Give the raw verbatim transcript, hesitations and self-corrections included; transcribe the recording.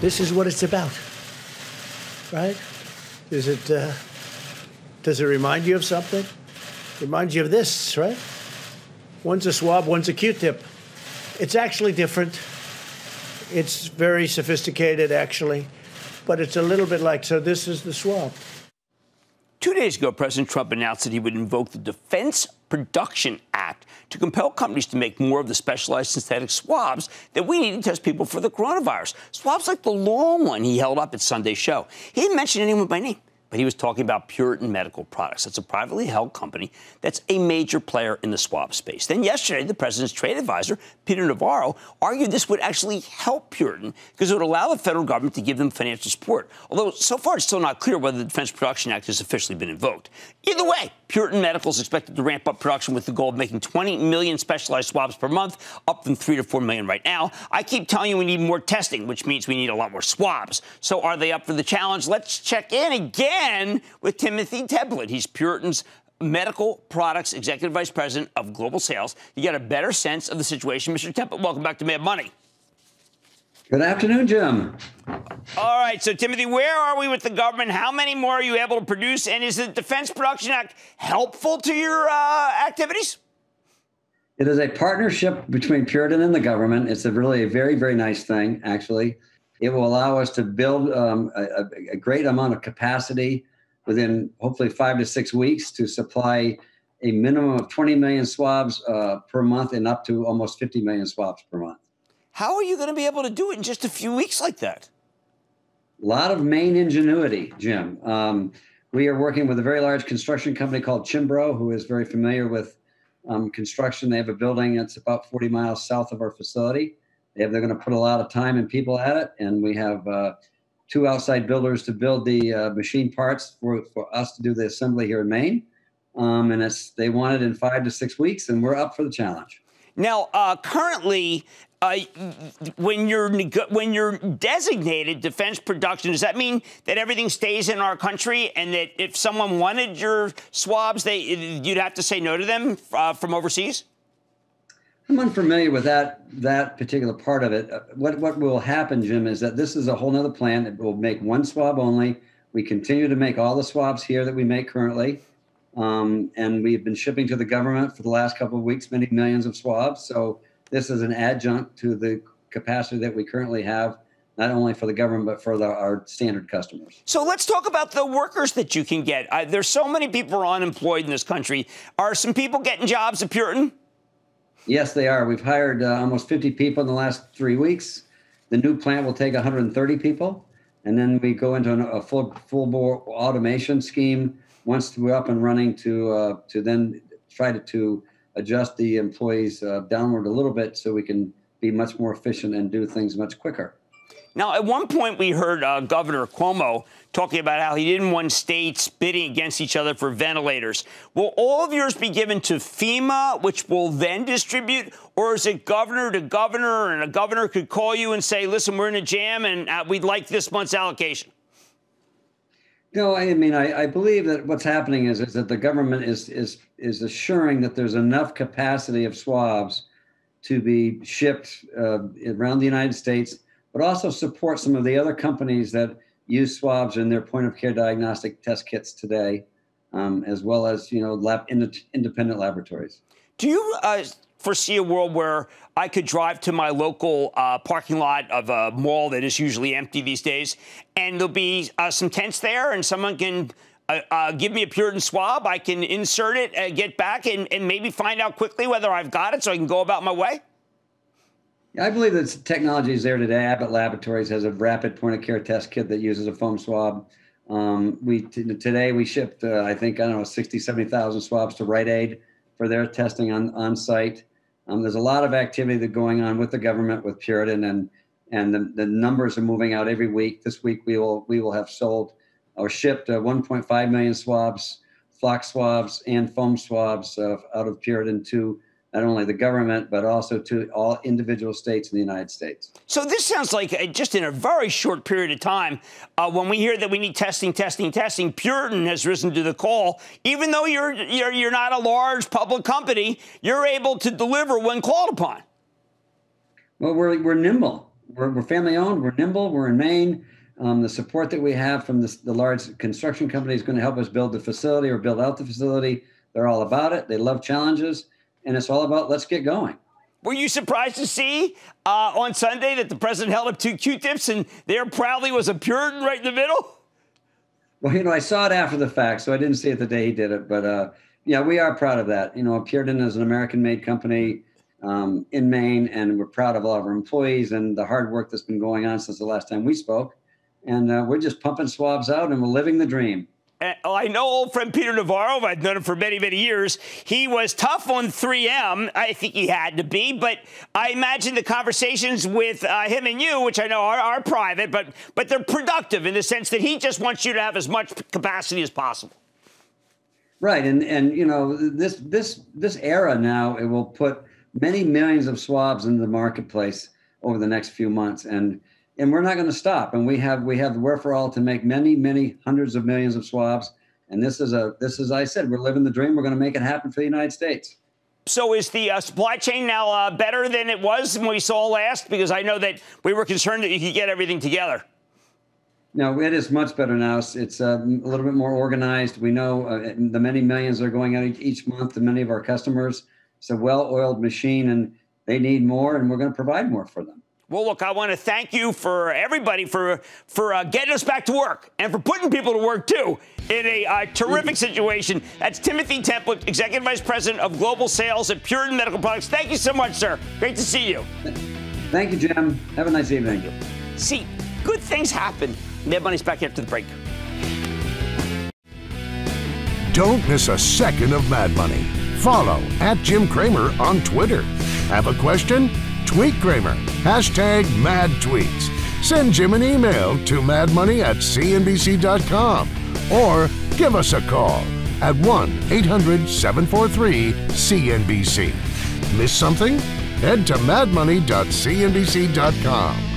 This is what it's about, right? Is it, uh, does it remind you of something? Reminds you of this, right? One's a swab, one's a Q-tip. It's actually different. It's very sophisticated, actually. But it's a little bit like, so this is the swab. Two days ago, President Trump announced that he would invoke the Defense Production Act to compel companies to make more of the specialized synthetic swabs that we need to test people for the coronavirus. Swabs like the long one he held up at Sunday's show. He didn't mention anyone by name, but he was talking about Puritan Medical Products. That's a privately held company that's a major player in the swab space. Then yesterday, the president's trade advisor, Peter Navarro, argued this would actually help Puritan because it would allow the federal government to give them financial support. Although so far it's still not clear whether the Defense Production Act has officially been invoked. Either way, Puritan Medical is expected to ramp up production with the goal of making twenty million specialized swabs per month, up from three to four million right now. I keep telling you we need more testing, which means we need a lot more swabs. So are they up for the challenge? Let's check in again with Timothy Templet. He's Puritan's Medical Products Executive Vice President of Global Sales. You got a better sense of the situation. Mister Templet, welcome back to Mad Money. Good afternoon, Jim. All right, so, Timothy, where are we with the government? How many more are you able to produce? And is the Defense Production Act helpful to your uh, activities? It is a partnership between Puritan and the government. It's a really a very, very nice thing, actually. It will allow us to build um, a, a great amount of capacity within hopefully five to six weeks to supply a minimum of twenty million swabs uh, per month and up to almost fifty million swabs per month. How are you going to be able to do it in just a few weeks like that? A lot of Maine ingenuity, Jim. Um, we are working with a very large construction company called Chimbro, who is very familiar with um, construction. They have a building that's about forty miles south of our facility. They're going to put a lot of time and people at it, and we have uh, two outside builders to build the uh, machine parts for, for us to do the assembly here in Maine. Um, and it's, they want it in five to six weeks, and we're up for the challenge. Now, uh, currently, uh, when you're when you're designated defense production, does that mean that everything stays in our country, and that if someone wanted your swabs, they you'd have to say no to them uh, from overseas? I'm unfamiliar with that that particular part of it. What what will happen, Jim, is that this is a whole other plan that will make one swab only. We continue to make all the swabs here that we make currently, um, and we've been shipping to the government for the last couple of weeks many millions of swabs. So this is an adjunct to the capacity that we currently have, not only for the government, but for the, our standard customers. So let's talk about the workers that you can get. Uh, there's so many people who are unemployed in this country. Are some people getting jobs at Puritan? Yes, they are. We've hired uh, almost fifty people in the last three weeks. The new plant will take one hundred thirty people, and then we go into an, a full full bore automation scheme once we're up and running to uh, to then try to, to adjust the employees uh, downward a little bit so we can be much more efficient and do things much quicker. Now, at one point, we heard uh, Governor Cuomo talking about how he didn't want states bidding against each other for ventilators. Will all of yours be given to FEMA, which will then distribute? Or is it governor to governor, and a governor could call you and say, listen, we're in a jam, and uh, we'd like this month's allocation? No, I mean, I, I believe that what's happening is, is that the government is, is, is assuring that there's enough capacity of swabs to be shipped uh, around the United States, but also support some of the other companies that use swabs in their point-of-care diagnostic test kits today, um, as well as, you know, lab, ind independent laboratories. Do you uh, foresee a world where I could drive to my local uh, parking lot of a mall that is usually empty these days, and there'll be uh, some tents there, and someone can uh, uh, give me a Puritan swab, I can insert it, uh, get back, and, and maybe find out quickly whether I've got it so I can go about my way? I believe that technology is there today. Abbott Laboratories has a rapid point-of-care test kit that uses a foam swab. Um, we t today we shipped, uh, I think, I don't know, sixty, seventy thousand swabs to Rite Aid for their testing on on site. Um, there's a lot of activity that's going on with the government, with Puritan, and and the, the numbers are moving out every week. This week we will we will have sold or shipped uh, one point five million swabs, flock swabs, and foam swabs uh, out of Puritan to not only the government, but also to all individual states in the United States. So this sounds like uh, just in a very short period of time, uh, when we hear that we need testing, testing, testing, Puritan has risen to the call. Even though you're, you're, you're not a large public company, you're able to deliver when called upon. Well, we're, we're nimble. we're, we're family owned, we're nimble, we're in Maine. Um, the support that we have from this, the large construction company is going to help us build the facility or build out the facility. They're all about it. They love challenges. And it's all about let's get going. Were you surprised to see uh, on Sunday that the president held up two Q-tips and there proudly was a Puritan right in the middle? Well, you know, I saw it after the fact, so I didn't see it the day he did it. But, uh, yeah, we are proud of that. You know, Puritan is an American-made company um, in Maine, and we're proud of all of our employees and the hard work that's been going on since the last time we spoke. And uh, we're just pumping swabs out, and we're living the dream. And, oh, I know old friend Peter Navarro. I've known him for many, many years. He was tough on three M. I think he had to be. But I imagine the conversations with uh, him and you, which I know are, are private, but, but they're productive in the sense that he just wants you to have as much capacity as possible. Right. And, and you know, this, this, this era now, it will put many millions of swabs into the marketplace over the next few months. And And we're not going to stop. And we have we have the wherewithal to make many, many hundreds of millions of swabs. And this is a this is I said, we're living the dream. We're going to make it happen for the United States. So is the uh, supply chain now uh, better than it was when we saw last? Because I know that we were concerned that you could get everything together. No, it is much better now. It's, it's uh, a little bit more organized. We know uh, the many millions are going out each month to many of our customers. It's a well-oiled machine, and they need more, and we're going to provide more for them. Well, look, I want to thank you for everybody for for uh, getting us back to work and for putting people to work, too, in a uh, terrific situation. That's Timothy Templet, Executive Vice President of Global Sales at Puritan Medical Products. Thank you so much, sir. Great to see you. Thank you, Jim. Have a nice evening. See, good things happen. Mad Money's back after the break. Don't miss a second of Mad Money. Follow at Jim Cramer on Twitter. Have a question? Tweet Cramer. Hashtag Mad Tweets. Send Jim an email to mad money at C N B C dot com or give us a call at one eight hundred seven four three C N B C. Miss something? Head to mad money dot C N B C dot com.